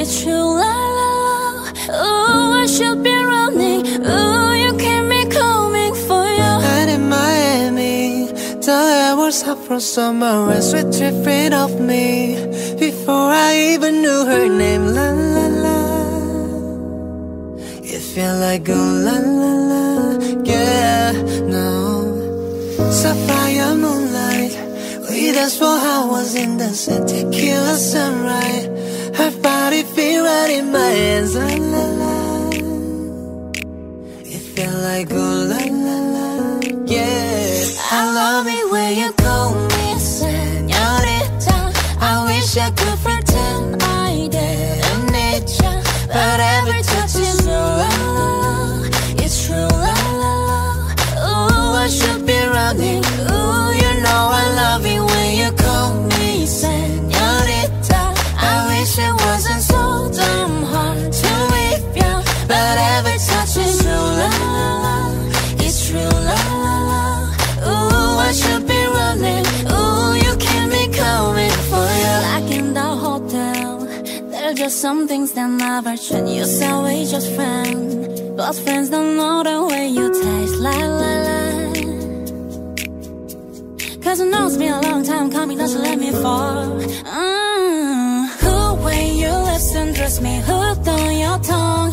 It's true, la la la. Oh, I should be running. Oh, you keep me coming for you. And in Miami, the air was hot from summer and sweet dripping off me. Before I even knew her name, la la la. It felt like a la la la, yeah, no. Sapphire moonlight, we danced for hours in the sun, tequila sunrise. Her body feel right in my hands, la la la. It felt like oh la la la, yeah. I love it when you call me señorita. I wish I could pretend I didn't need ya, but every touch is true, la la la. It's true, la la la. Oh, I should be running. Oh, you know I love it when you call me señorita. I wish it wasn't so damn hard to leave ya, but every touch is true, la la la. It's true, la la la. Oh, I should be running. Oh, you keep me coming for you. Like in the hotel, there are just some things that never change. You say we just friends, but friends don't know the way you taste, la la la. Cause it knows me a long time coming, don't you let me fall. Who when you listen, dress me hooked on your tongue.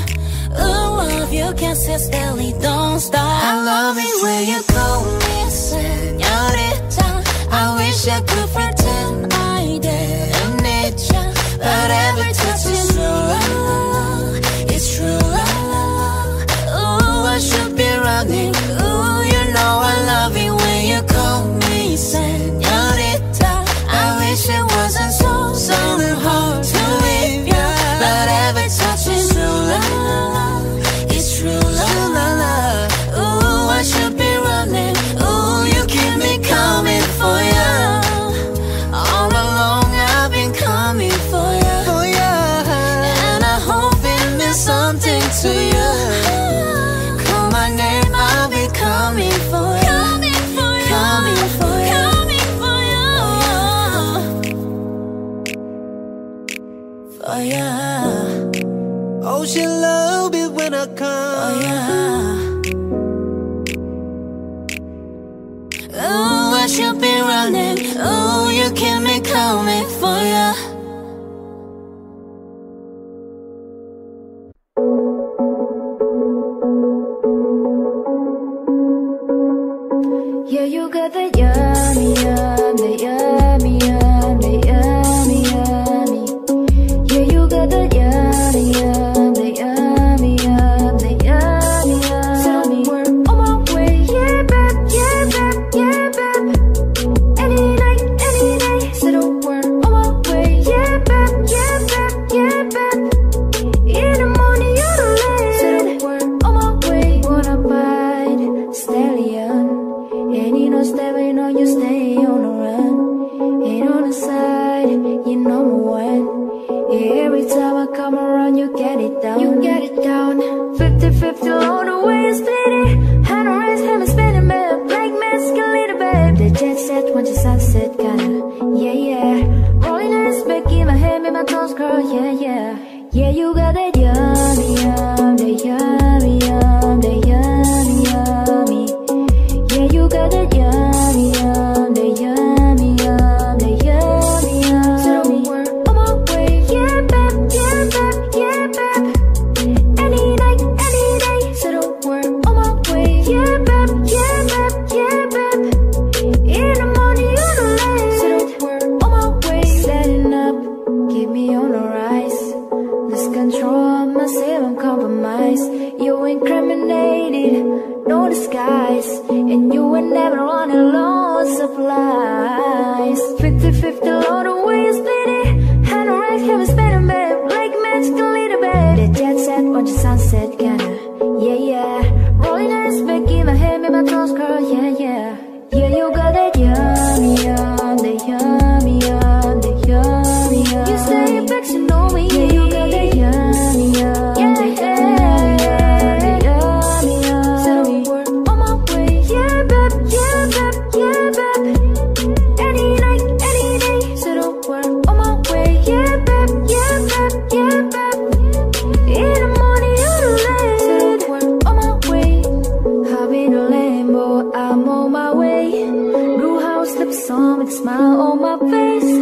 Ooh, love you can't sit still, it don't stop. I love it when you call me señorita. I wish I could pretend I didn't need ya, but every touch is true, la la la. It's true, la la la. Ooh, I should be running. Ooh, you know I love it when you call me señorita. I wish it wasn't so hard to leave ya, but every touch is true, la la la. It's true, la la la. Ooh, I should be running. Ooh, you keep me coming for ya. All along I've been coming for ya, for ya. And I hope it means something to you. Call my name, I'll be coming for ya. Coming for ya, coming for ya, coming for ya, for ya. Oh, she love it when I come. Oh yeah. Oh, I should be running. Oh, you keep me coming for ya. Yeah, you got the yummy, yum, the yummy, yum, the yummy, yummy. Yeah, you got the yummy, yum, the yummy, yum, the yummy, yummy. Somewhere on my way, yeah, babe, yeah, babe, yeah, babe. Any night, somewhere on my way, yeah, babe, yeah, babe, yeah, babe. In the morning, you're late, somewhere on my way. Wanna buy the stallion? And you know, stepping on you, stay on the run. And on the side, you're number one. Every time I come around, you get it down. You get it down. 50-50 all the way, split it. Hand on raise him and spin it, man. Black masculine, babe. The jet set, watch the sunset, kinda. Yeah, yeah. Rolling eyes back in my head, make my toes curl, yeah, yeah. Yeah, you got that yummy, yum, that yummy, yum, that yummy, yummy. Yeah, you got that yummy, yum, the yummy, yum, the yummy, yum. Somewhere on my way, yeah, babe, yeah, babe, yeah, babe. Any day, somewhere on my way, yeah, babe, yeah, babe, yeah, babe. In the morning, you're the late, somewhere on my way. Setting up, keep me on the rise. Let's control myself, I'm compromised. You incriminated. No disguise, and you were never on a low supplies. 50-50 all the way, split it. Hand on rack, have a spinner, babe. Like magical leader, babe. The jet set, watch the sunset, kinda. Yeah, yeah. Rolling eyes back in my head, make my toes curl, yeah, yeah. Yeah, you got that yummy, yum, the yummy, yum, the yummy, yum. You stay back, you know me. Yeah, you got that yummy, yum, yeah, yeah. Any night, any day, so don't worry on my way. Yeah, babe, yeah, babe, yeah, babe. smile on my face.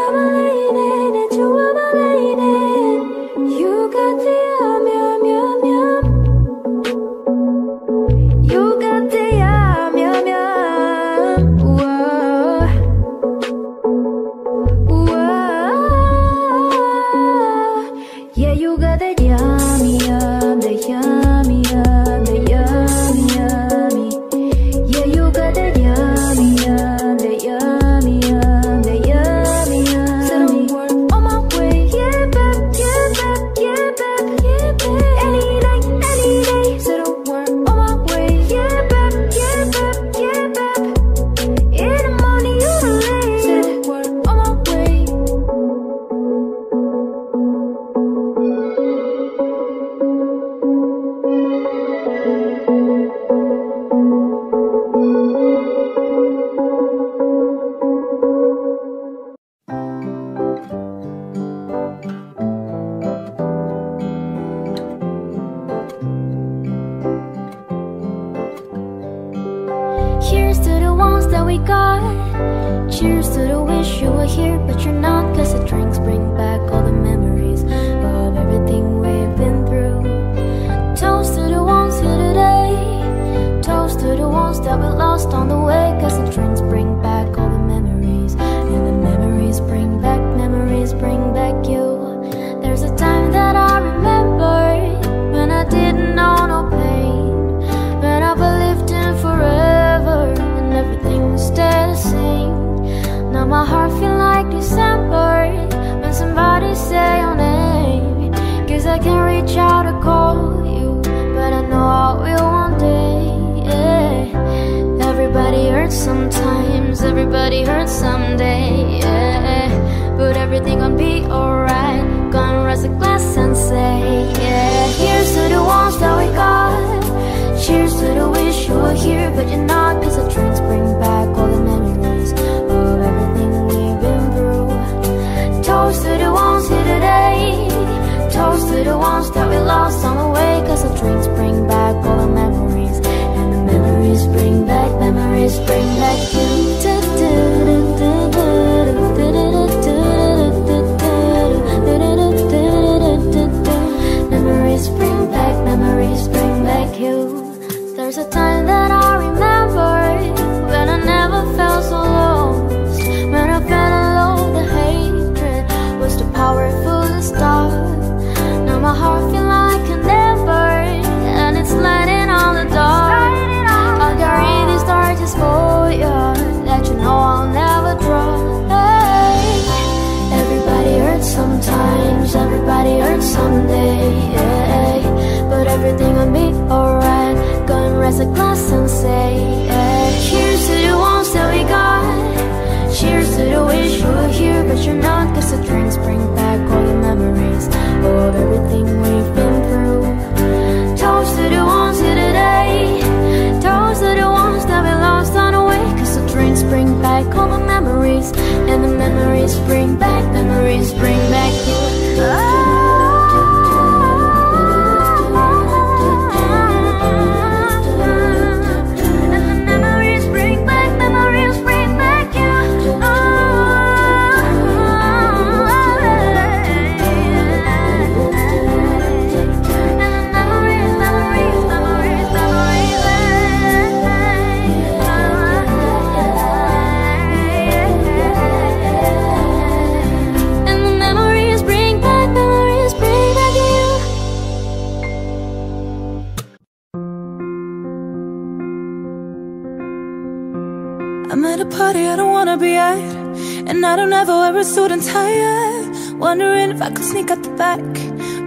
I'm a lady, that you are my lady. You got the yum yum yum yum. You got the yum yum yum. Whoa, whoa. Yeah, you got the yum yum, the yum yum, the yum yummy. Yeah, you got the yum yum.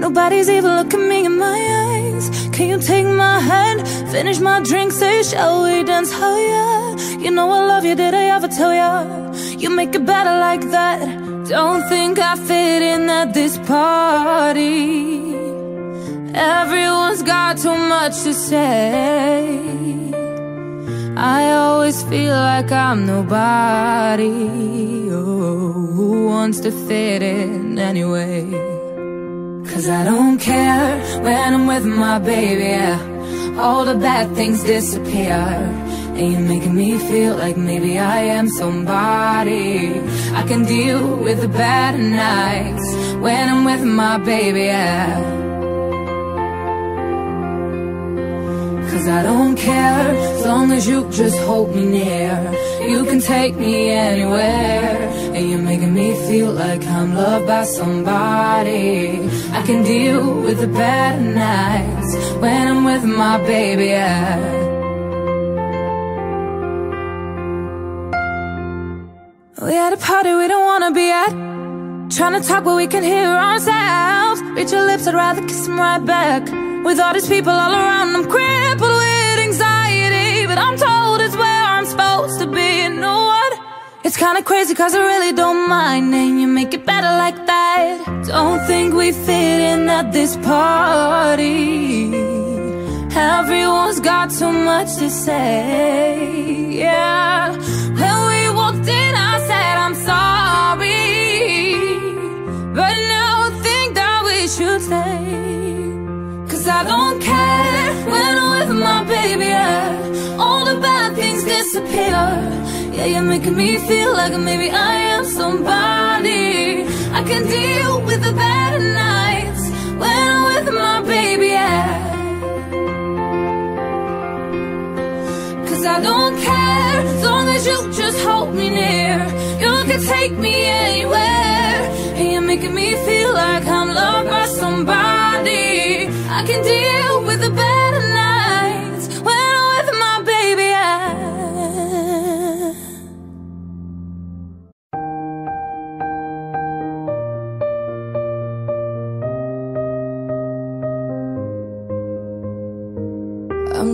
Nobody's even looking me in my eyes. Can you take my hand? Finish my drink, say shall we dance? Oh yeah, you know I love you, did I ever tell ya? You make it better like that. Don't think I fit in at this party. Everyone's got too much to say. I always feel like I'm nobody. Oh, who wants to fit in anyway? 'Cause I don't care when I'm with my baby, yeah. All the bad things disappear. And you're making me feel like maybe I am somebody. I can deal with the bad nights when I'm with my baby, yeah. 'Cause I don't care as long as you just hold me near. You can take me anywhere. And you're making me feel like I'm loved by somebody. I can deal with the bad nights when I'm with my baby, yeah. We at a party we don't wanna be at, trying to talk but we can hear ourselves. Reach your lips, I'd rather kiss them right back. With all these people all around, I'm crippled with anxiety, but I'm told it's where I'm supposed to be. You know what? It's kinda crazy 'cause I really don't mind, and you make it better like that. Don't think we fit in at this party. Everyone's got too much to say, yeah. When we walked in, I said I'm sorry, but now I think that we should stay. 'Cause I don't care when I'm with my baby, yeah. All the bad things disappear. Yeah, you're making me feel like maybe I am somebody. I can deal with the bad nights when I'm with my baby, yeah. 'Cause I don't care as long as you just hold me near. You can take me anywhere. And you're making me feel like I'm loved by somebody. I can deal with the bad nights when I'm with my baby, yeah. I'm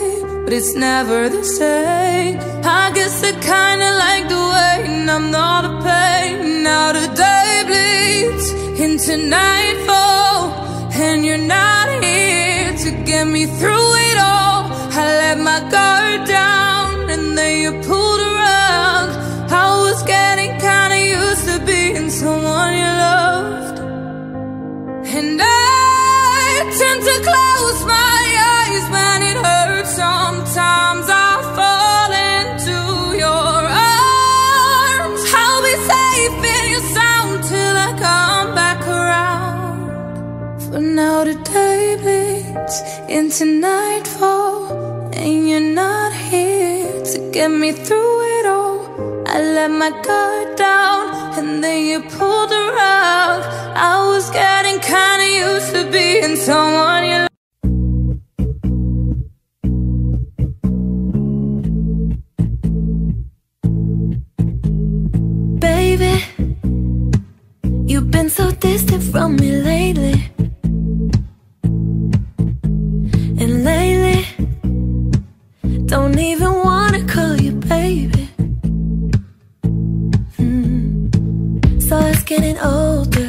but it's never the same. I guess I kinda like the way I'm not a pain. Now the day bleeds into nightfall, and you're not here to get me through it all. I let my guard down, and then you pulled a rug. I was getting kinda used to being someone you loved, and I tend to close my eyes when it hurts. Sometimes I fall into your arms. I'll be safe in your sound till I come back around. For now the day bleeds into nightfall, and you're not here to get me through it all. I let my guard down, and then you pulled the rug. I was getting kinda used to being someone you loved. So distant from me lately, and lately don't even wanna call you baby. So it's getting older,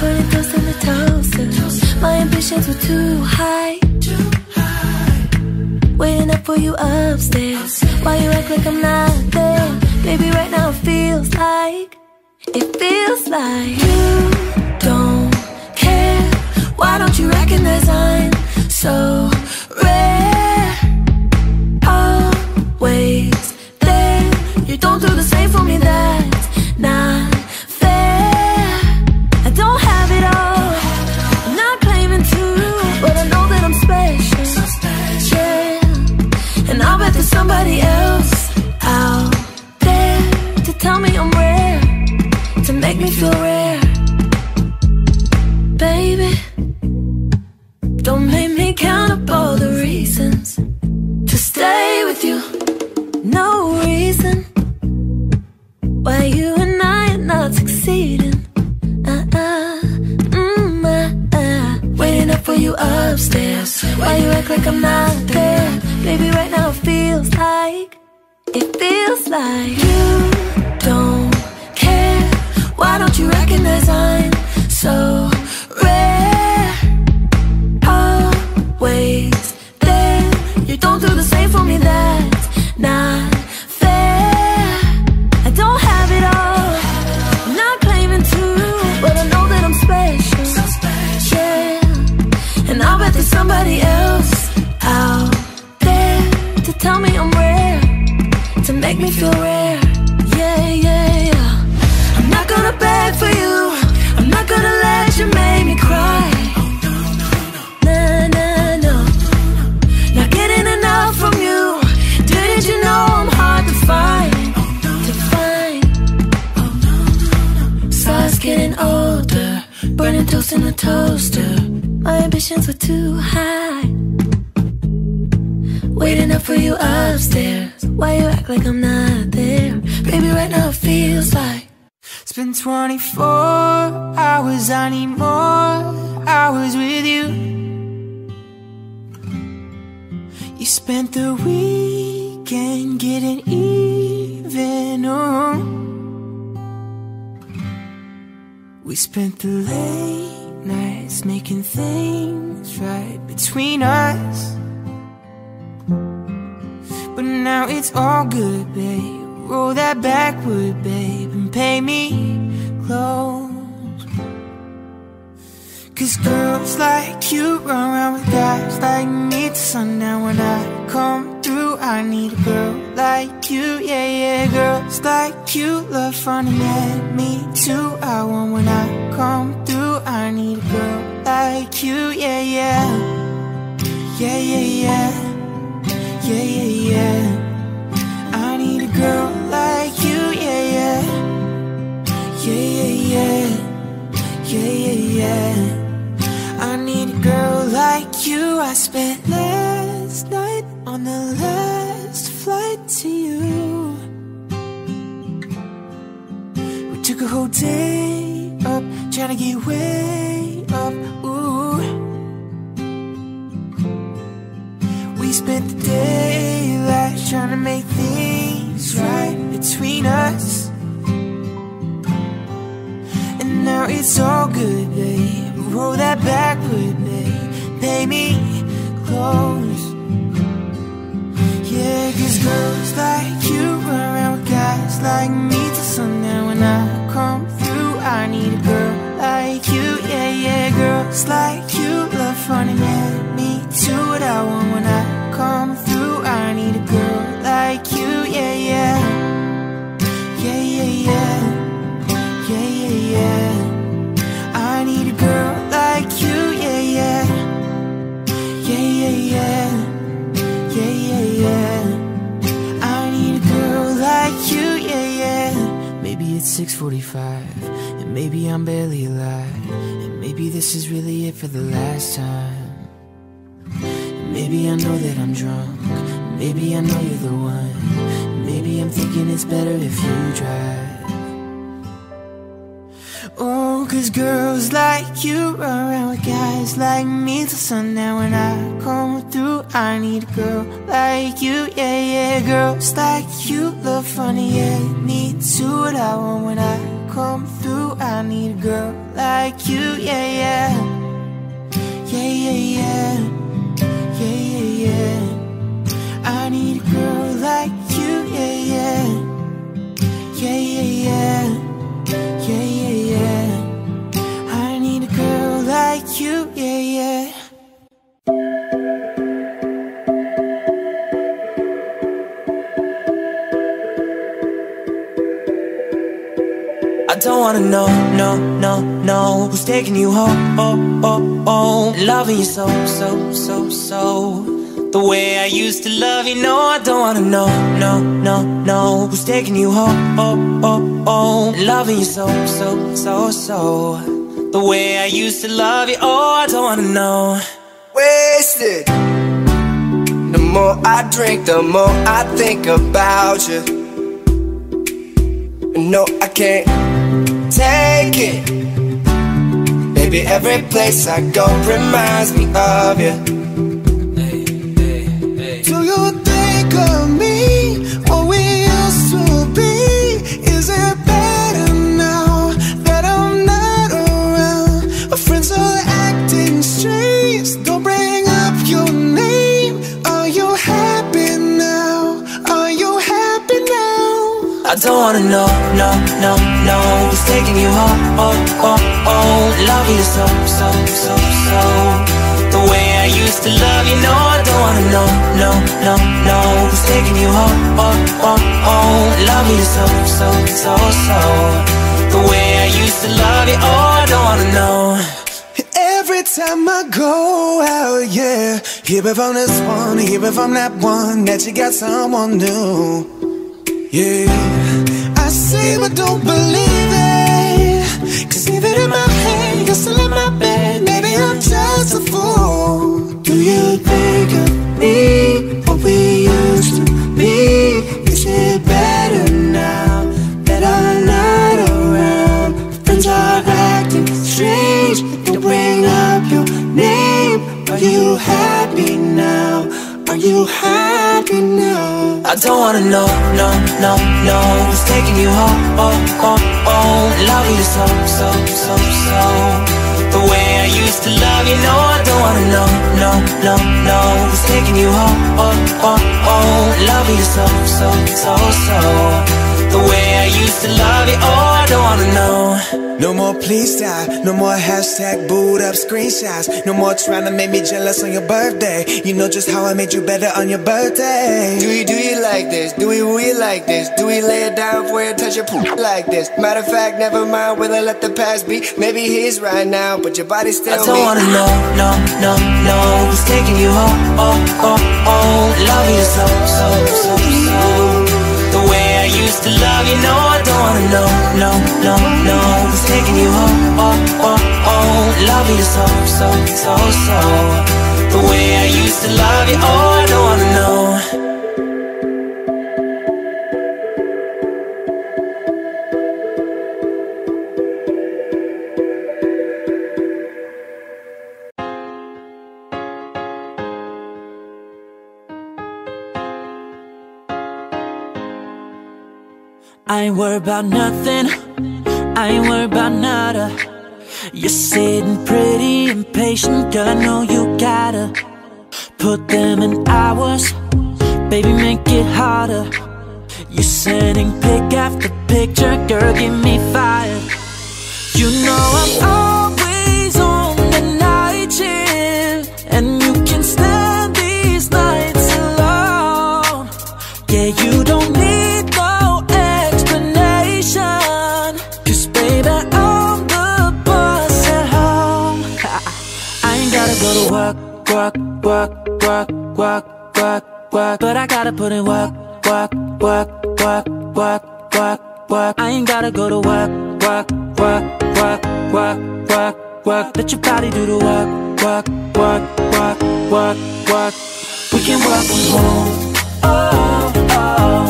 putting toast in the toaster. My ambitions were too high, waiting up for you upstairs. Why you act like I'm not there? Baby, right now it feels like you don't care. Why don't you recognize I'm so rare? Always there. You don't do the same for me, that's not fair. I don't have it all, I'm not claiming to, but I know that I'm special, yeah. And I'll bet there's somebody else out there to tell me I'm rare, to make me feel rare. Baby, don't make me count up all the reasons to stay with you. No reason why you and I are not succeeding. Waiting up for you upstairs. Why you act like I'm not there? Baby, right now it feels like you don't. don't you recognize I'm so rare? Always there. You don't do the same for me, that's not fair. I don't have it all, I'm not claiming to, but I know that I'm special, so special. And I bet there's somebody else out there to tell me I'm rare, to make me feel rare. Yeah, yeah, yeah. I'm not gonna beg for you, I'm not gonna let you make me cry. Nah, nah, no. Not getting enough from you. Didn't you know I'm hard to find? To find. Stars getting older, burning toast in the toaster. My ambitions were too high, waiting up for you upstairs. Why you act like I'm not there? Baby, right now it feels like it's been 24 hours, I need more hours with you. You spent the weekend getting even on. We spent the late nights making things right between us. But now it's all good, babe. Roll that backward, babe, and pay me close. Cause girls like you run around with guys like me till sundown. When I come through, I need a girl like you. Yeah, yeah, girls like you love fun and at me too. I want when I come through, I need a girl like you. Yeah, yeah, yeah, yeah, yeah. Yeah, yeah, yeah. I need a girl like you, yeah, yeah. Yeah, yeah, yeah. Yeah, yeah, yeah. I need a girl like you. I spent last night on the last flight to you. We took a whole day up, trying to get way up, ooh. We spent the daylight trying to make things right between us. And now it's all good, babe. Roll that backward, babe. Pay me close. Yeah, cause girls like you run around with guys like me till sundown. When I come through, I need a girl like you. Yeah, yeah, girls like you love fun and at me too. What I want when I come through, I need a girl like you, yeah, yeah. Yeah, yeah, yeah. Yeah, yeah, yeah. I need a girl like you, yeah, yeah. Yeah, yeah, yeah. Yeah, yeah, yeah. I need a girl like you, yeah, yeah. Maybe it's 6:45, and maybe I'm barely alive, and maybe this is really it for the last time. Maybe I know that I'm drunk, maybe I know you're the one, maybe I'm thinking it's better if you drive. Oh, cause girls like you run around with guys like me till sundown. When I come through, I need a girl like you, yeah, yeah. Girls like you love funny, yeah, me too. What I want when I come through, I need a girl like you, yeah, yeah. Yeah, yeah, yeah. Yeah, yeah, yeah. I need a girl like you, yeah, yeah. Yeah, yeah, yeah. Yeah, yeah, yeah. I need a girl like you, yeah, yeah. I don't wanna know, no, no, no, who's taking you home, oh, oh, oh, and loving you so, so, so, so, the way I used to love you. No, I don't wanna know, no, no, no, who's taking you home, oh, oh, oh, and loving you so, so, so, so, the way I used to love you. Oh, I don't wanna know. Wasted. The more I drink, the more I think about you. No, I can't take it. Baby, every place I go reminds me of you. Hey, hey, hey. Do you think of me, what we used to be? Is it better now that don't wanna know, no, no, no. Who's taking you home, oh, oh, oh. Love you so, so, so, so. The way I used to love you, no, I don't wanna know, no, no, no. Who's taking you home, oh, oh, oh. Love you so, so, so, so. The way I used to love you, oh, I don't wanna know. Every time I go out, yeah, hear it from this one, hear it from that one, that you got someone new. Yeah, I see but don't believe it, cause leave it in my head, you're still in my bed. Maybe I'm just a fool. Do you think of me, what we used to be? Is it better now that I'm not around? Friends are acting strange, don't bring up your name. Are you happy now? Are you happy now? I don't wanna know, no, no, no. Who's taking you home, oh, oh, oh. Love you so, so, so, so. The way I used to love you, no, I don't wanna know, no, no, no. Who's taking you home, oh, oh, oh. Love you so, so, so, so. The way I used to love you, oh, I don't wanna know. No more please stop, no more hashtag boot up screenshots. No more trying to make me jealous on your birthday. You know just how I made you better on your birthday. Do you like this? Do we like this? Do we lay it down for you, touch your poop like this? Matter of fact, never mind, will I let the past be? Maybe he's right now, but your body's still me. I don't wanna know, no, no, no. Who's taking you home, oh, oh, oh. Love you so, so, so, so. The way I used to love you, no, I don't wanna know, no, no, no. Who's taking you home, oh, oh, oh. Love you so, so, so, so. The way I used to love you, oh, I don't wanna know. I ain't worried about nothing, I ain't worried about nada. You're sitting pretty impatient, girl, I know you gotta put them in hours, baby, make it harder. You're sending pic after picture, girl, give me fire. You know I'm always on the night shift, and you can stand these nights alone. Yeah, you don't need work, work, work, work, work. But I gotta put in work, work, work, work, work, work, work. I ain't gotta go to work, work, work, work, work, work, work. Let your body do the work, work, work, work, work, work. We can work from home, oh, oh.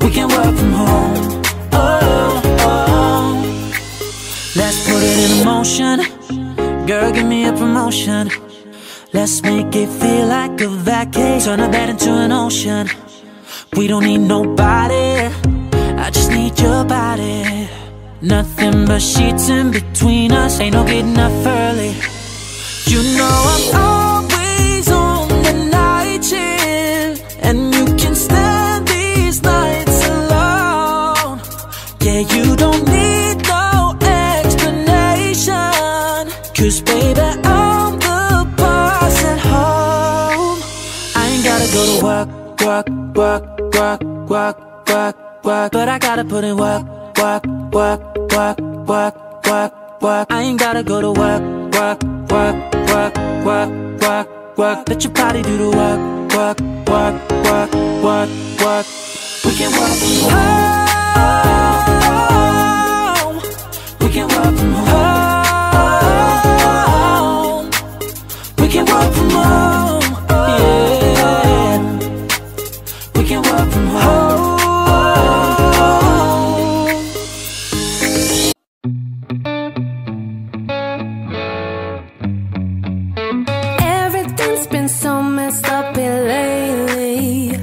We can work from home, oh, oh. Let's put it in motion, girl, give me a promotion. Let's make it feel like a vacation. Turn a bed into an ocean. We don't need nobody, I just need your body. Nothing but sheets in between us, ain't no getting up early. You know I'm always on the night shift, and you can stand these nights alone. Yeah, you don't need no explanation, cause baby, go to work, work, work, work, work, work, work. But I gotta put in work, work, work, work, work, work, work. I ain't gotta go to work, work, work, work, work, work, work. Let your body do the work, work, work, work, work, work. We can work from home, oh. We can work from home, oh. We can work from home. We can work from home. Everything's been so messed up lately.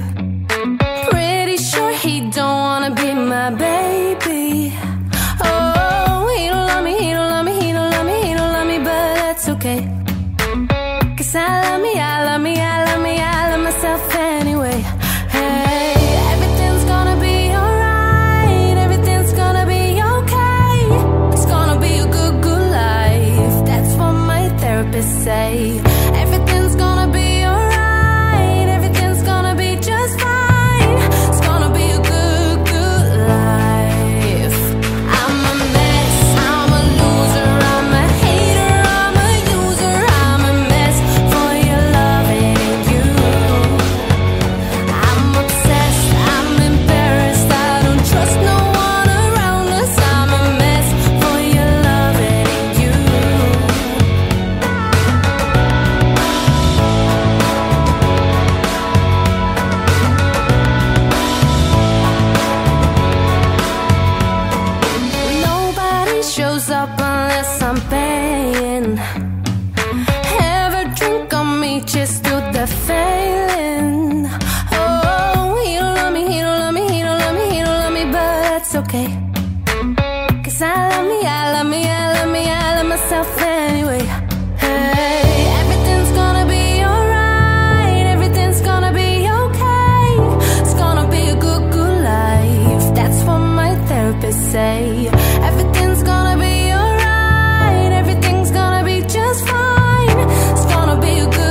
Pretty sure he don't that's okay. Cause I love me, I love me, I love myself anyway. Hey, everything's gonna be alright, everything's gonna be okay. It's gonna be a good, good life. That's what my therapist say. Everything's gonna be alright, everything's gonna be just fine. It's gonna be a good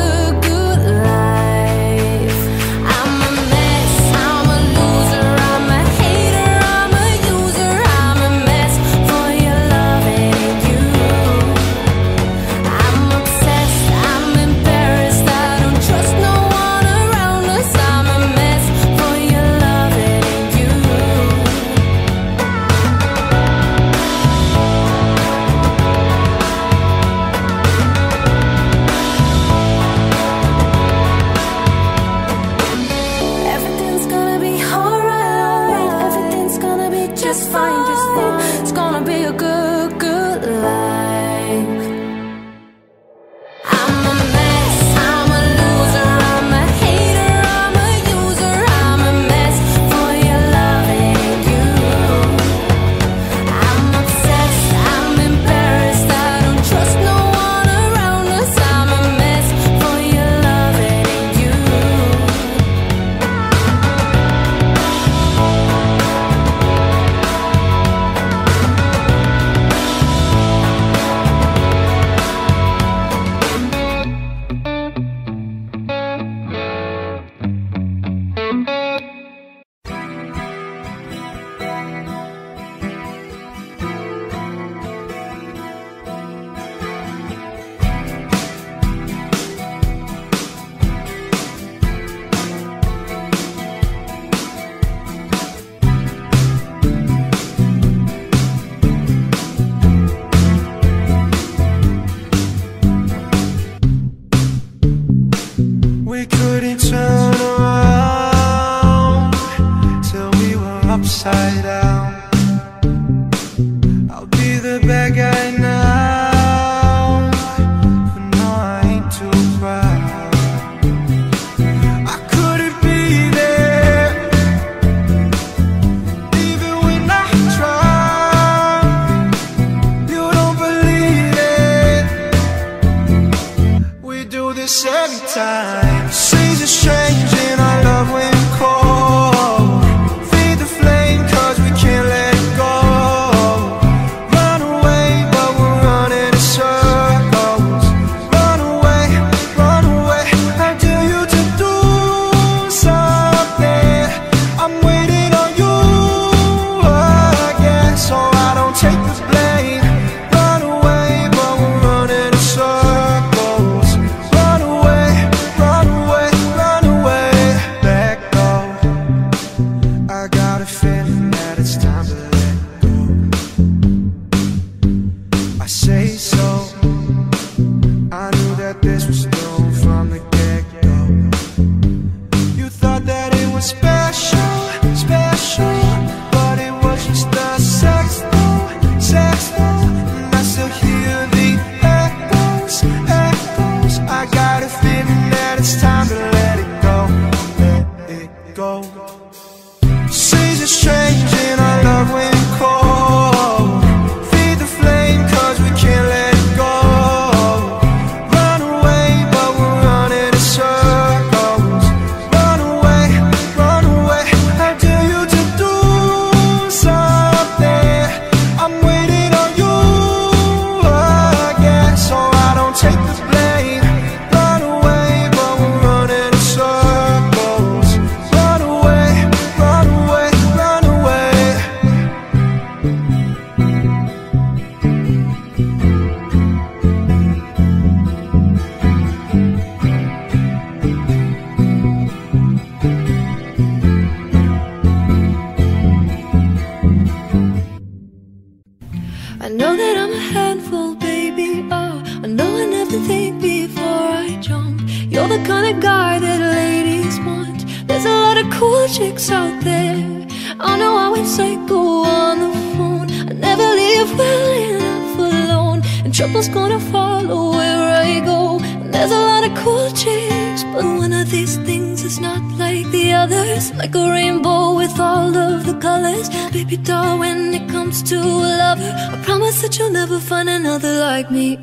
like a rainbow with all of the colors. Baby doll, when it comes to a lover, I promise that you'll never find another like me.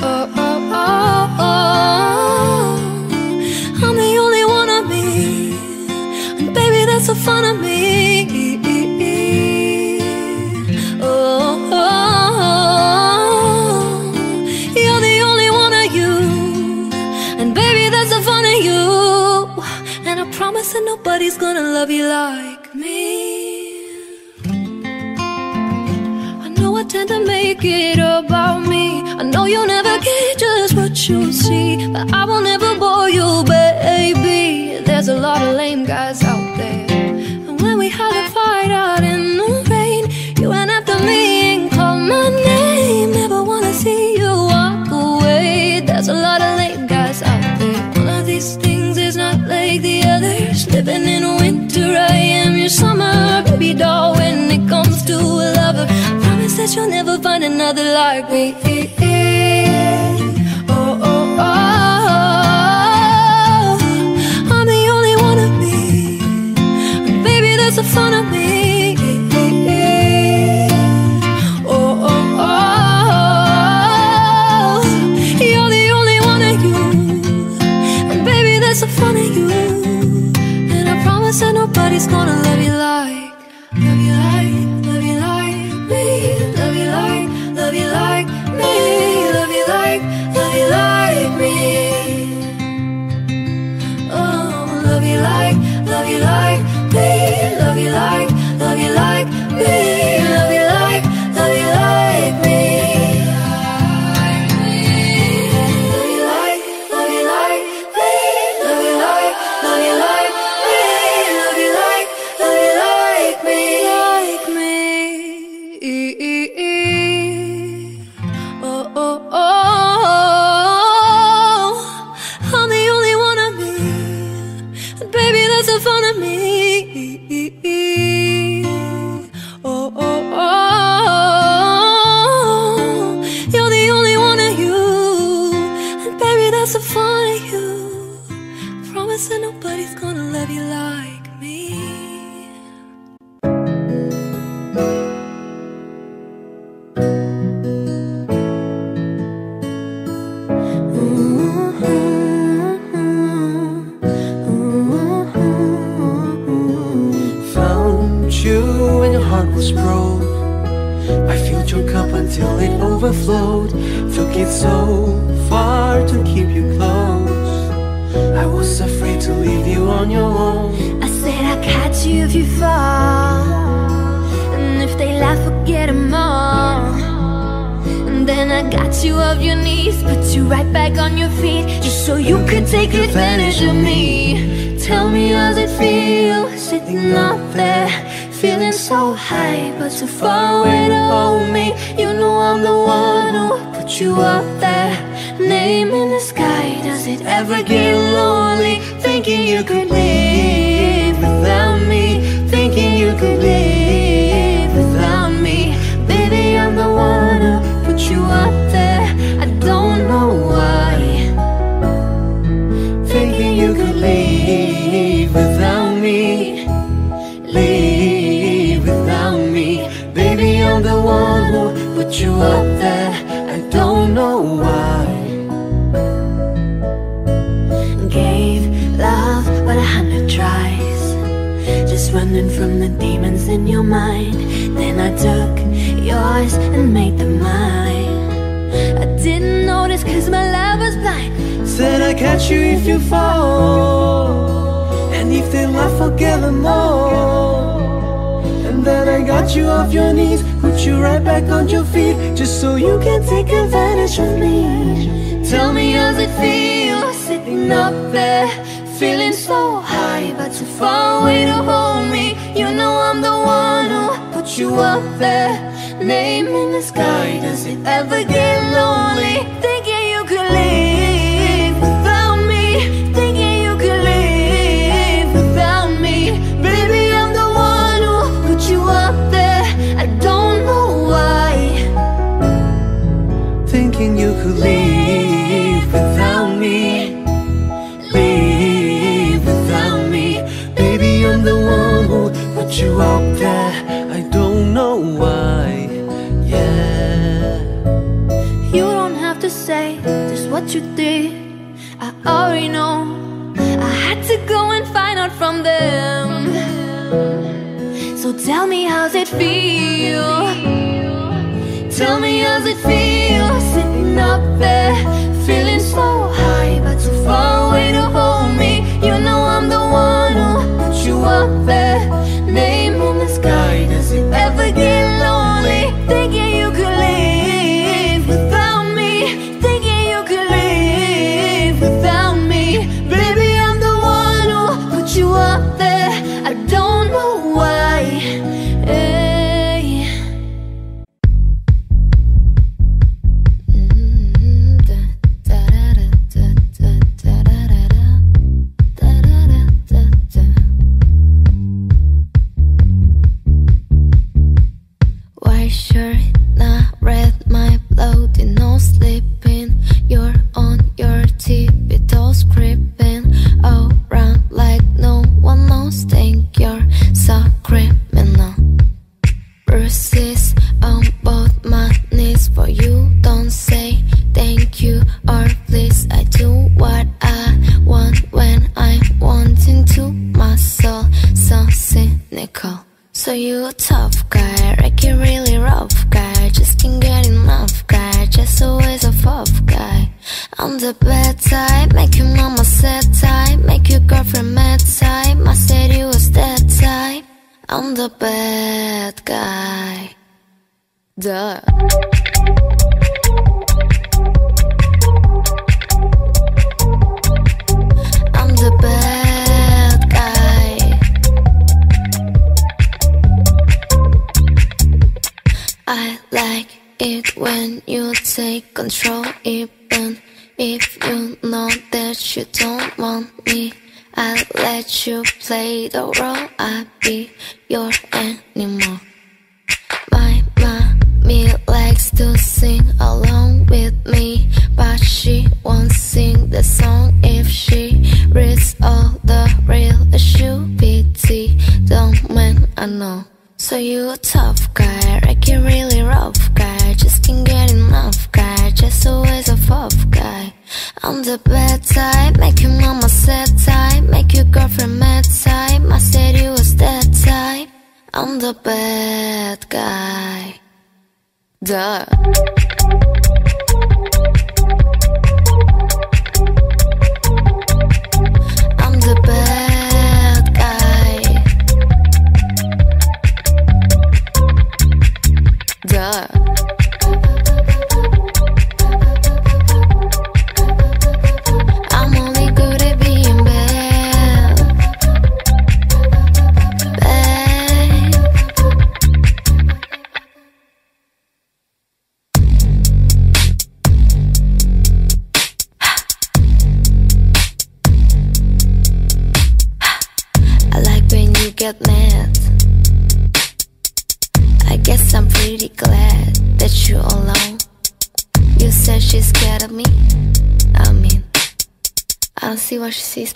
Oh, oh, oh, oh. I'm the only one of me, and baby, that's so fun of me. Oh, oh, oh. You're the only one of you, and baby, that's so fun of you. And I promise that nobody's gonna love you like me. I know I tend to make it about me. I know you'll never get just what you see, but I will never bore you, baby. There's a lot of lame guys out there, and when we had a fight out in the rain, you ran after me and called my name. Never wanna see you walk away. There's a lot of lame guys out there. One of these things is not like the others. Living in winter, I am your summer. Baby doll, when it comes to a lover, I promise that you'll never find another like me. Oh, oh, oh. The fun of me. Oh, oh, oh. You're the only one of you, and baby, that's the fun of you. And I promise that nobody's gonna love you like, love you like, love you like me, love you like, love you like me, love you like, love you like me. Oh, love you like, love you like. Love you like, love you like me. Love you like, love you like me. Love you like, love you like me. Love you like, love you like me. Love you like, love you like me. Like me. Oh, oh, oh. I'm the only one of me, and baby, that's the fun of me. Oh, oh, oh, you're the only one of you, and baby, that's the fun of you. I promise that nobody's gonna love you like me. Broke. I filled your cup until it overflowed. Took it so far to keep you close. I was afraid to leave you on your own. I said I'll catch you if you fall, and if they laugh, forget them all. And then I got you off your knees, put you right back on your feet, just so you could take advantage of me. Tell me, how's it feel sitting up there, feeling so high, but so far away to hold me? You know I'm the one who put you up there, name in the sky. Does it ever get lonely, thinking you could live without me? Thinking you could live without me. Baby, I'm the one who put you up there, I don't know why. Thinking you could live without me. I'm the one who put you up there, I don't know why. Gave love but 100 tries, just running from the demons in your mind. Then I took yours and made them mine. I didn't notice cause my love was blind. Said I'd catch you if you fall, and if they laugh, forget them all. Then I got you off your knees, put you right back on your feet, just so you can take advantage of me. Tell me, how's it feel sitting up there, feeling so high, but too far away to hold me? You know I'm the one who put you up there, name in the sky. Does it ever get lonely, thinking you could live without me? Thinking you up there, I don't know why. Thinking you could leave without me. Leave without me. Baby, I'm the one So tell me, how's it feel? Tell me, how's it feel? Sitting up there, feeling so high, but so far away to hold me. You know I'm the one who put you up there. Name in the sky, does it ever get lonely? Thinking you could live without me, thinking you could live without me. Baby, I'm the one who put you up there. I don't know why.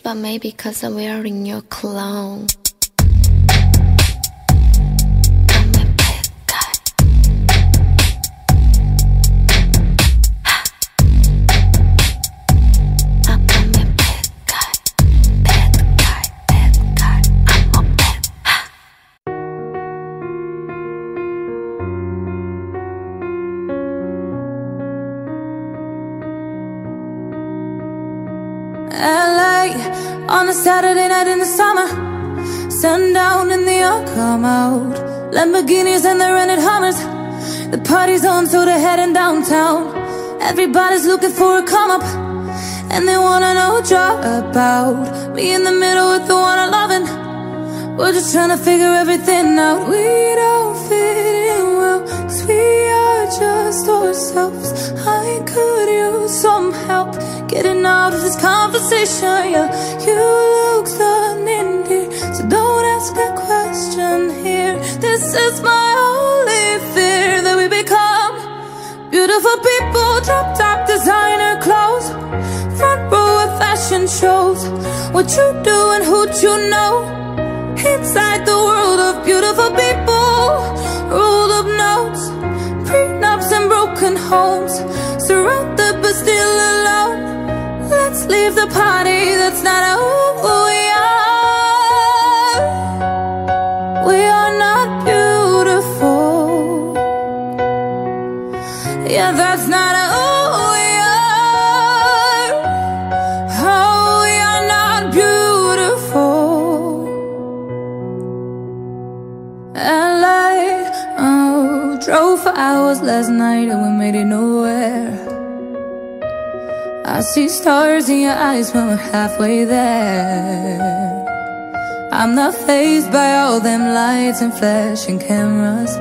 But maybe 'cause I'm wearing your cologne. I'm a bad guy. I'm a bad guy. Bad guy, bad guy. I'm a bad guy. On a Saturday night in the summer, sundown and they all come out. Lamborghinis and they rented Hummers. The party's on, so they're heading downtown. Everybody's looking for a come-up, and they wanna know what you're about. Me in the middle with the one I lovin'. We're just trying to figure everything out. We don't fit in well, 'cause we are just ourselves. I could use some help getting out of this conversation, yeah. You look stunning, dear, so don't ask that question here. This is my only fear, that we become beautiful people, drop-top designer clothes, front row of fashion shows. What you do and who you know, inside the world of beautiful people, rule of notes, prenups and broken homes, surrounded but still alone. Let's leave the party, that's not who we are. We are not that's not who you are. Oh, you're not beautiful. Drove for hours last night and we made it nowhere. I see stars in your eyes when we're halfway there. I'm not fazed by all them lights and flashing cameras,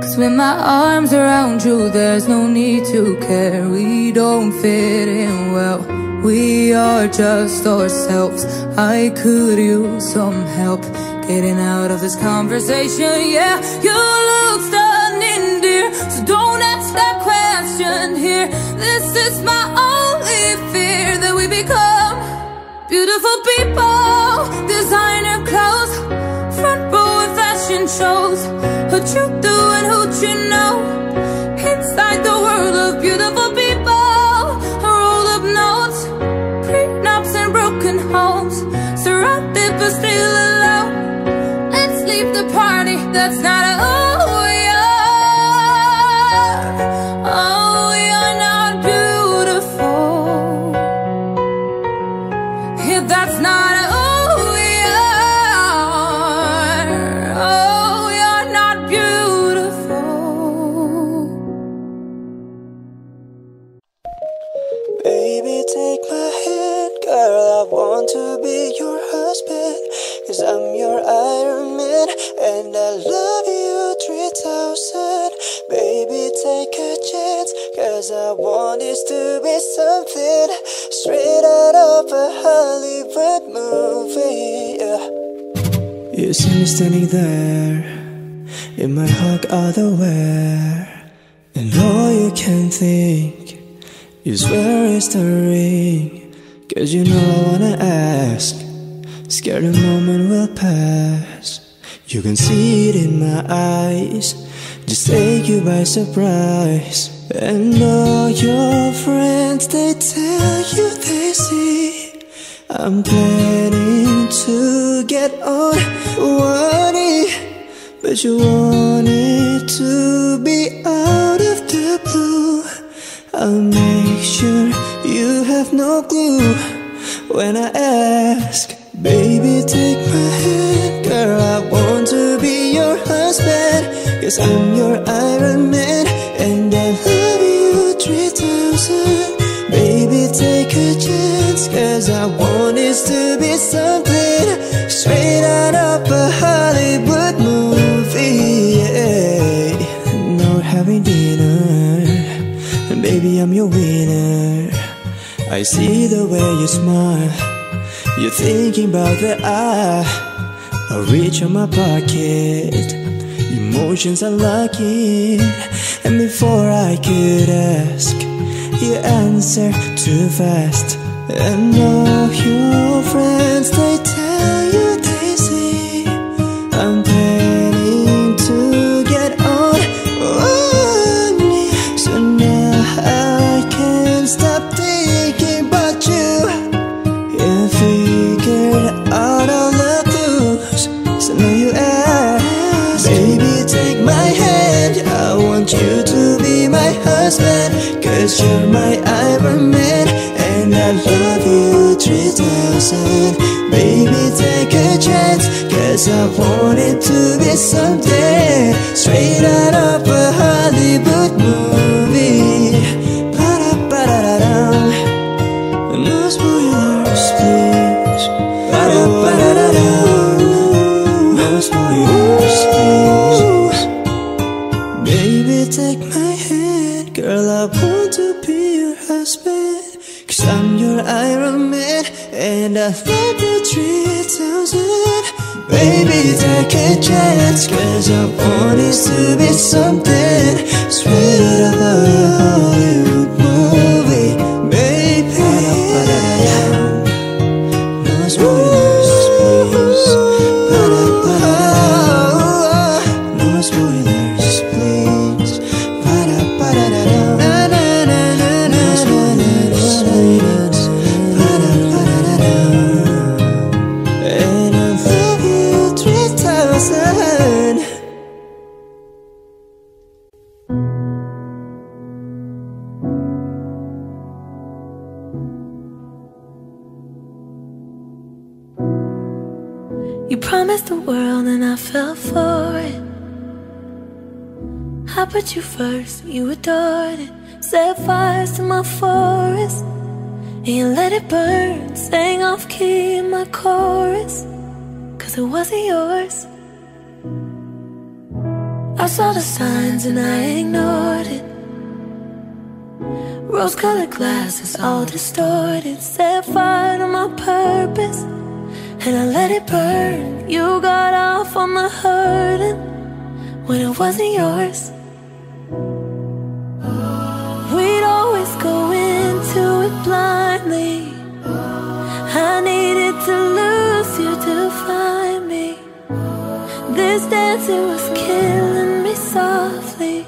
'cause with my arms around you there's no need to care. We don't fit in well, we are just ourselves. I could use some help getting out of this conversation. Yeah, you look stunning, dear, so don't ask that question here. This is my only fear, that we become beautiful people, designer clothes, front row of fashion shows. What you do and who you know, inside the world of beautiful people, a roll of notes, prenups and broken homes, surrounded but still alone. Let's leave the party, that's not who we are. Oh, we are not beautiful. Yeah, that's not who we are. Oh, we are not beautiful. Baby, take my hand, girl, I want to be your husband, 'cause I'm your Iron Man and I love you 3,000. Baby, take a chance, 'cause I want this to be something straight out of a Hollywood movie, yeah. You see me standing there in my hug outerwear, and all you can think is where is the ring. 'Cause you know I wanna ask, scared the moment will pass. You can see it in my eyes, just take you by surprise. And all your friends, they tell you they see I'm planning to get on one knee, but you want it to be out of the blue. I'll make sure you have no clue when I ask. Baby, take my hand, girl, I want to be your husband, 'cause I'm your Iron Man and I love you 3,000. Baby, take a chance, 'cause I want this to be something straight out of a Hollywood movie, yeah. Now we're having dinner, and baby, I'm your winner. I see the way you smile, you're thinking about the I reach in my pocket, emotions are locking. And before I could ask, you answer too fast. And all your friends, they tell you they see I'm planning to get on one knee. So now I can't stop thinking about you. I figured out all the clues, so now you ask. Baby, take my hand, I want you to be my husband, 'cause you're my Iron Man and I love you 3,000. Baby, take a chance, 'cause I want it to be someday straight out of a Hollywood movie. Baby, take my hand, girl, I want to be your husband, 'cause I'm your Iron Man and I love you 3,000. Baby, take a chance, 'cause I want this to be something straight out of a Hollywood movie, baby. fell for it. I put you first, you adored it. Set fires to my forest, and you let it burn. Sang off key in my chorus, cause it wasn't yours. I saw the signs and I ignored it. Rose-colored glasses all distorted. Set fire to my purpose, and I let it burn. You got off on the hurting when it wasn't yours. We'd always go into it blindly. I needed to lose you to find me. This dance, it was killing me softly.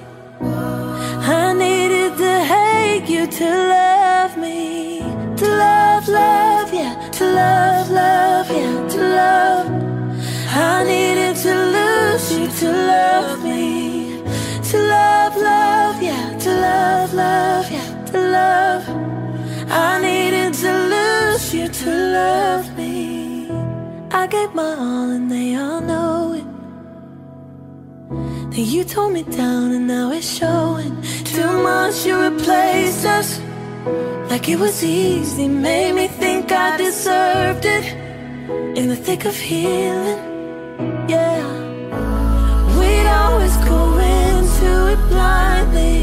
I needed to hate you to love me. To love, yeah. To love, yeah. To love. I needed to lose you to love me. To love, yeah. To love, yeah. To love. I needed to lose you to love me. I gave my all and they all know it. Then you tore me down and now it's showing. 2 months you replaced us like it was easy. Made me think I deserved it in the thick of healing, yeah. We'd always go into it blindly.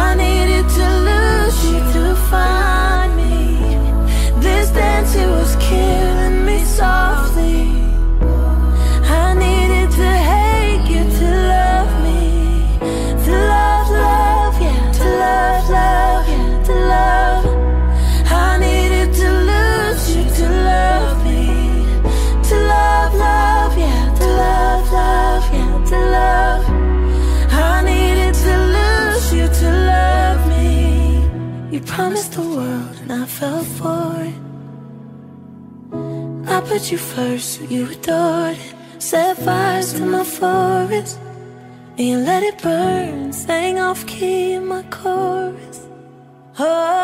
I needed to lose you to find me. This dance, it was killing me softly. I needed to hate you to love me. To love, yeah. To love, yeah. To love. I needed to lose you to love me. To love, yeah. To love, yeah. To love. I needed to lose you to love me. You promised the world and I fell for it. I put you first, you adored it. Set fires to my forest, and you let it burn. Sang off key in my chorus. Oh.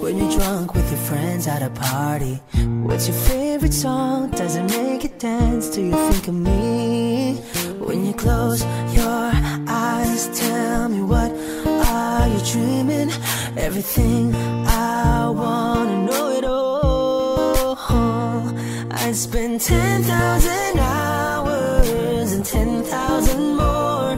When you're drunk with your friends at a party, what's your favorite song? Does it make you dance? Do you think of me? When you close your eyes, tell me what are you dreaming? Everything I wanna know it all. I'd spend 10,000 hours and 10,000 more.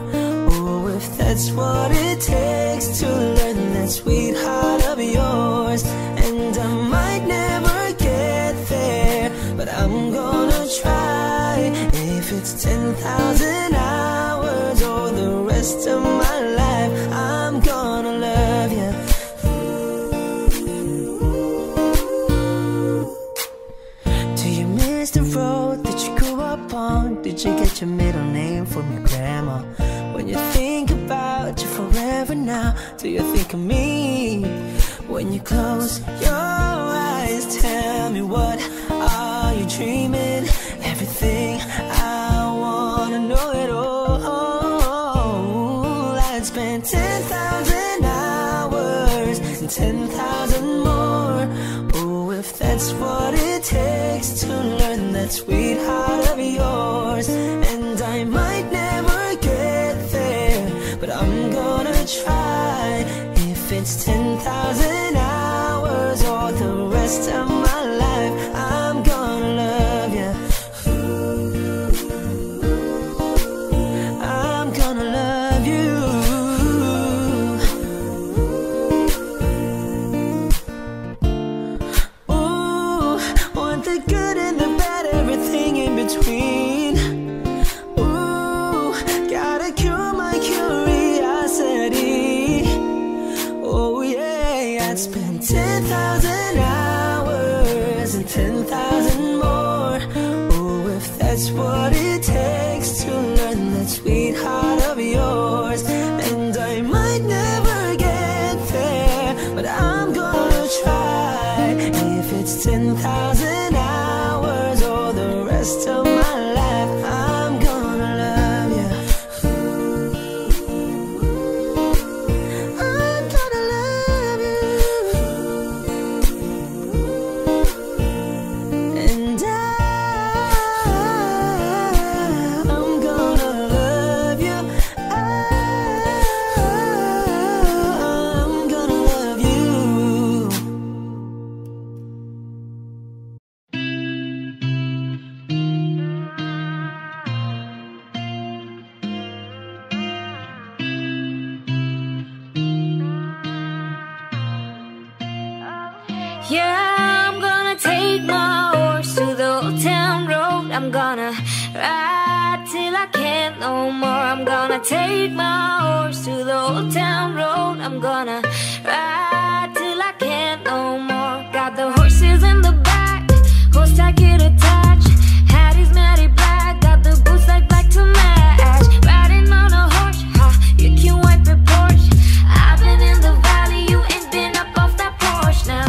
Oh, if that's what it takes to learn that sweetheart of yours. And I might never get there, but I'm gonna try. If it's 10,000 hours or the rest of my life, I'm gonna love you. Do you miss the road that you grew up on? Did you get your middle name from your grandma? When you think about you forever now, do you think of me? When you close your eyes, tell me what are you dreaming? Everything I wanna know it all. I'd spend 10,000 hours and 10,000 more. Oh, if that's what it takes to learn that sweetheart of yours. And I might never get there, but I'm gonna try. It's 10,000 hours or the rest of my life, I'm gonna love you. I'm gonna love you. And 10,000 hours and 10,000 more. Oh, if that's what it takes to learn that sweetheart of yours. And I might never get there, but I'm gonna try. If it's 10,000 hours or the rest of my life, I'm gonna love you. I'm gonna love you. And I'm gonna love you. I'm gonna love you. Yeah, I'm gonna take my horse to the old town road. I'm gonna ride till I can't no more. I'm gonna take my horse to the old town road. I'm gonna ride till I can't no more. Got the horses in the back, horse tacky to touch. Hat is matty black, got the boots like black to match. Riding on a horse, ha, you can wipe your porch. I've been in the valley, you ain't been up off that porch now.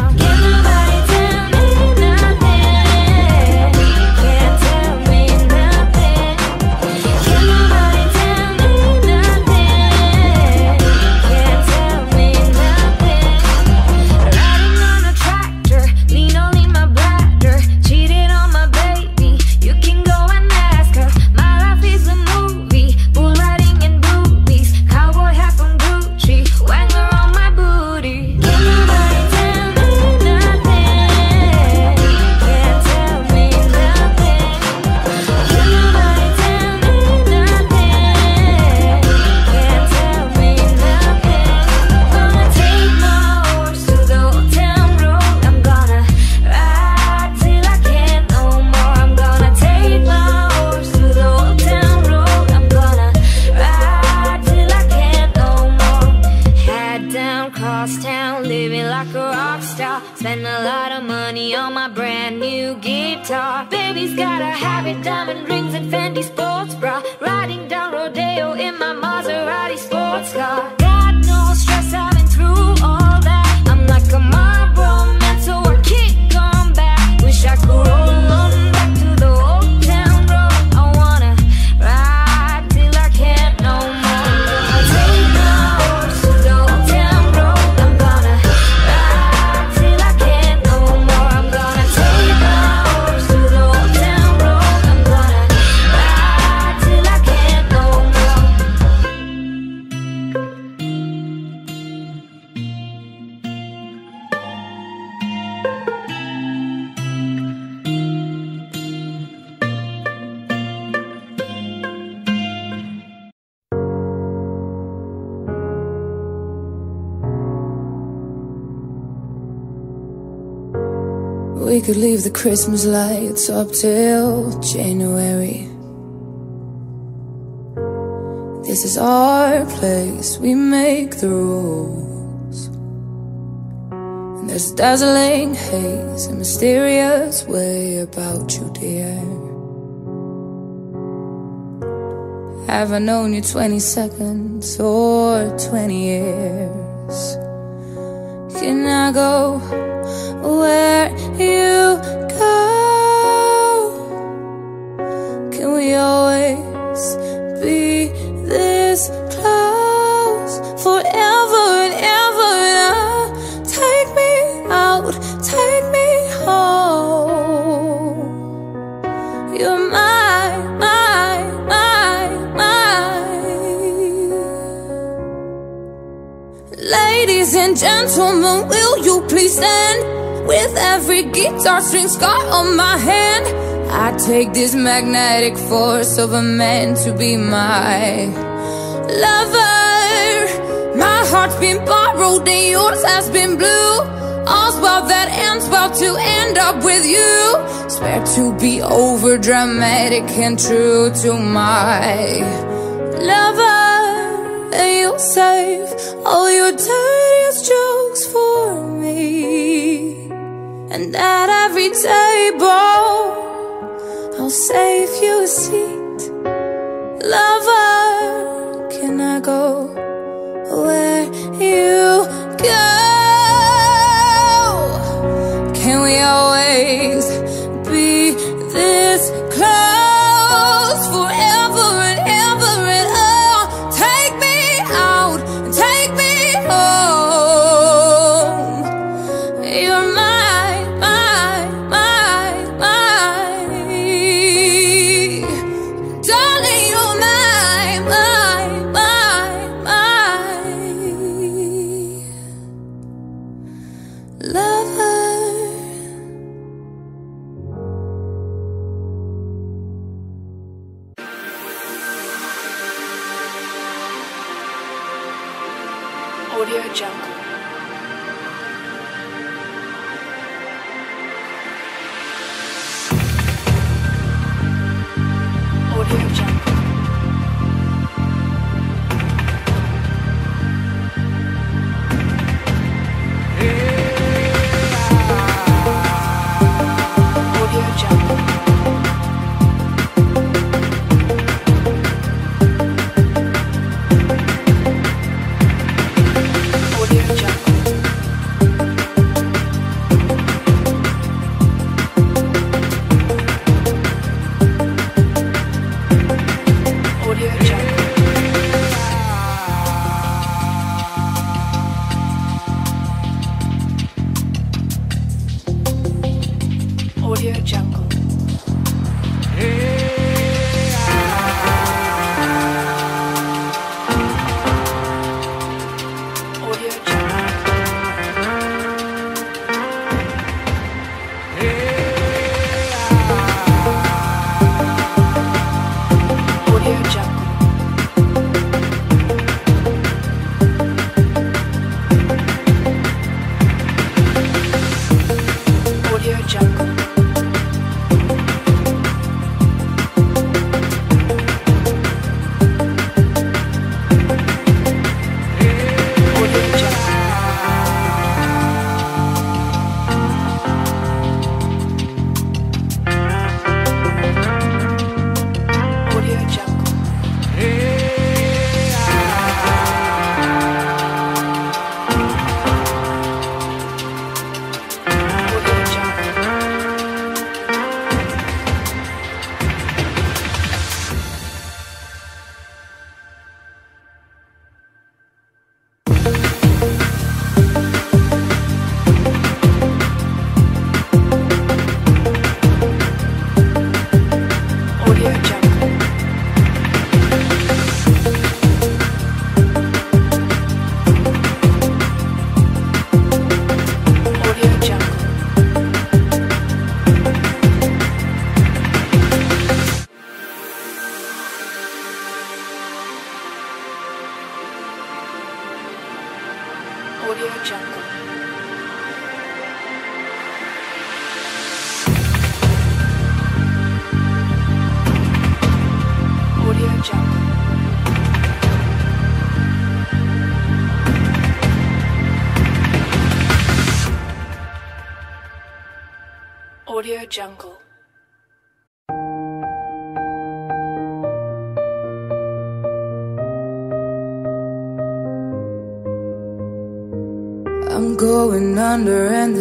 We could leave the Christmas lights up till January. This is our place, we make the rules. And there's a dazzling haze, a mysterious way about you, dear. Have I known you 20 seconds or 20 years? Can I go where you go? Can we always be this close? Forever and ever now. Take me out, take me home. You're mine, mine, mine, mine. Ladies and gentlemen, will you please stand? With every guitar string scar on my hand, I take this magnetic force of a man to be my lover. My heart's been borrowed and yours has been blue. All's well that ends well to end up with you. Swear to be over dramatic and true to my lover. and you'll save all your dirtiest jokes for me. And at every table I'll save you a seat. Lover, can I go where you go? Can we always be this close forever and ever and oh, take me out, take me home. You're my darling, you're my lover. Audio Jungle. Audio Jungle. Audio Jungle. Audio Jungle. Audio Jungle. I'm going under, and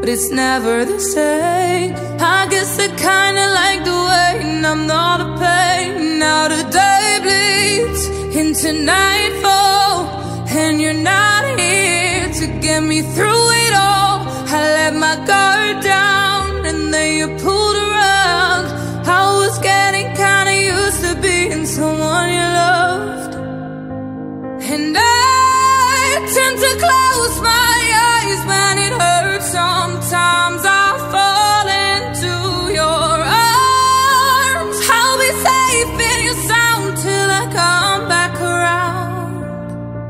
but it's never the same. I guess I kinda like the waiting, I'm not a pain. Now the day bleeds into nightfall, and you're not here to get me through it all. I let my guard down, and then you pulled a rug. I was getting kinda used to being someone you loved, and I tend to close my eyes when it hurts sometimes. Sometimes I fall into your arms. I'll be safe in your sound till I come back around.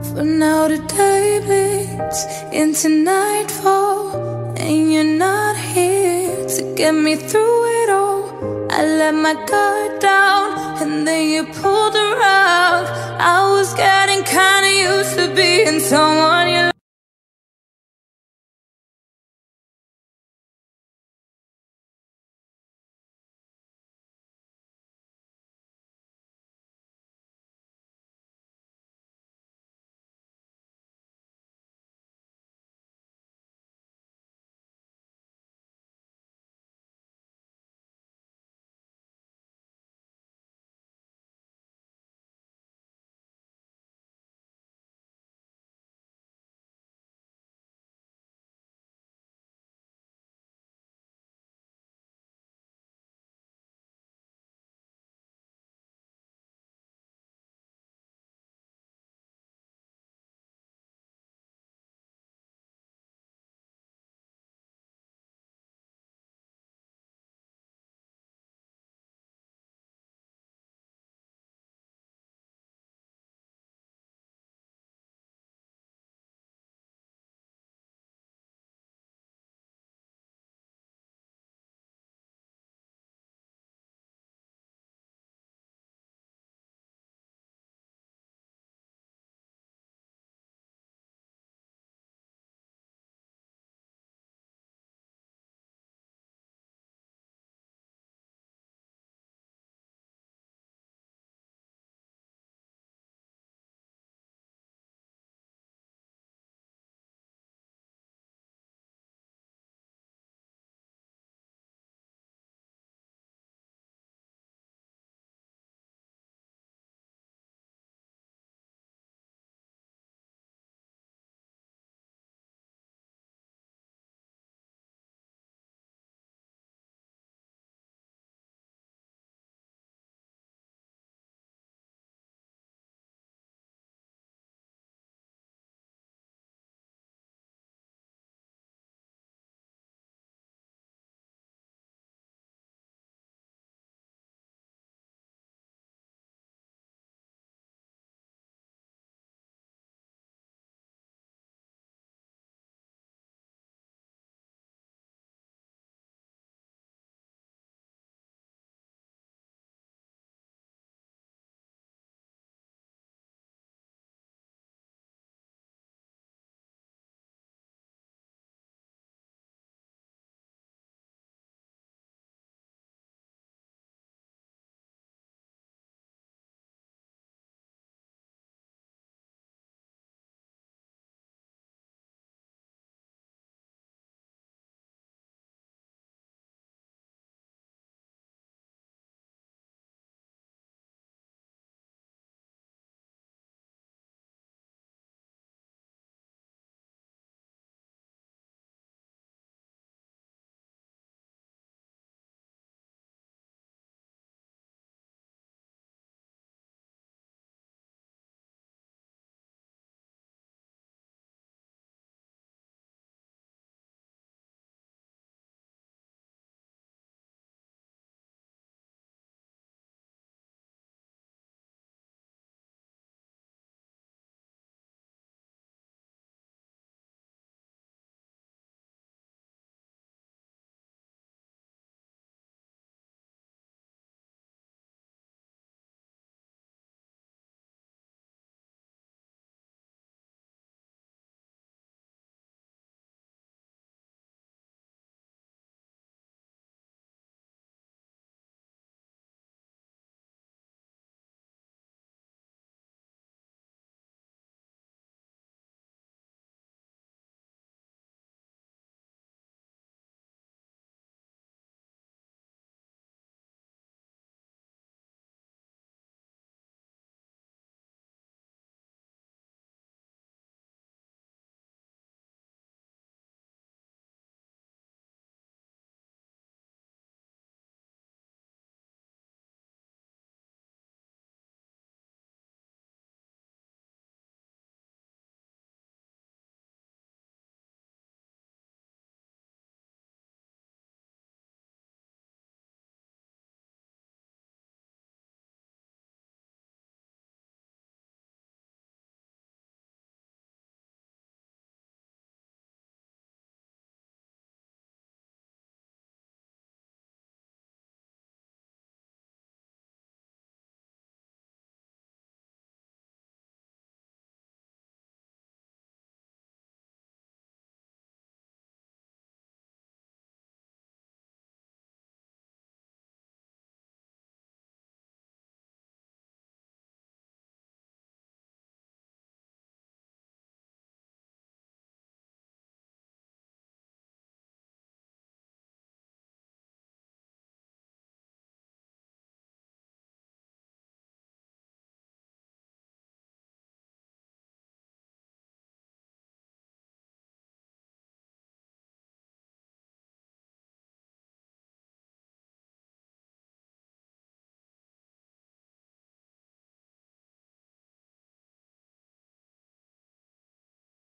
For now the day bleeds into nightfall, and you're not here to get me through it all. I let my guard down and then you pulled around. I was getting kinda used to being someone